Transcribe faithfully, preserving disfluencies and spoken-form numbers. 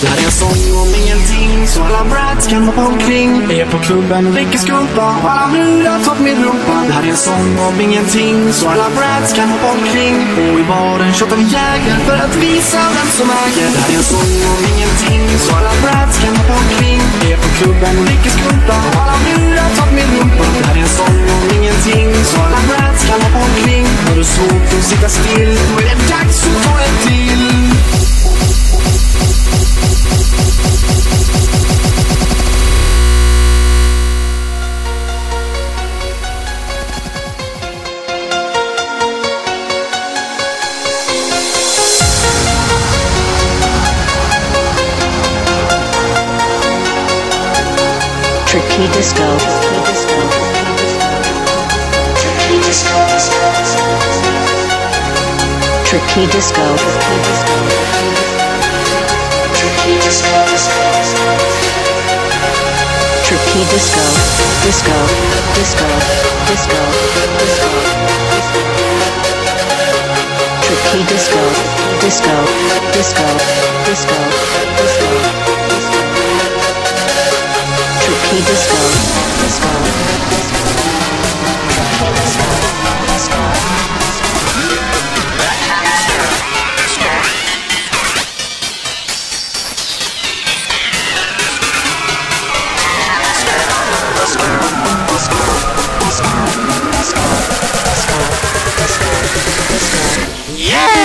Det här är en sång om ingenting, så alla brats kan hoppa omkring. Jag är på klubben och dricker skumpa, och alla brudar tar på min rumpa. Det här är en sång om ingenting, så alla brats kan hoppa omkring. Och i baren tjottar vi jäger för att visa vem som äger. Det här är en sång om ingenting, så alla brats kan hoppa omkring. Jag är på klubben och dricker skumpa, och alla brudar tar på min rumpa. Det här är en sång om ingenting, så alla brats kan hoppa omkring. När du såg för att sitta still, då är det dags att få en till. Tricky disco. Tricky disco. Tricky disco. Tricky disco. Tricky disco. Tricky disco. Disco. Disco. Disco. Tricky disco. Disco. Disco. Disco. Disco. Tricky disco, disco, disco, tricky disco, disco, disco, disco, disco, disco, yeah!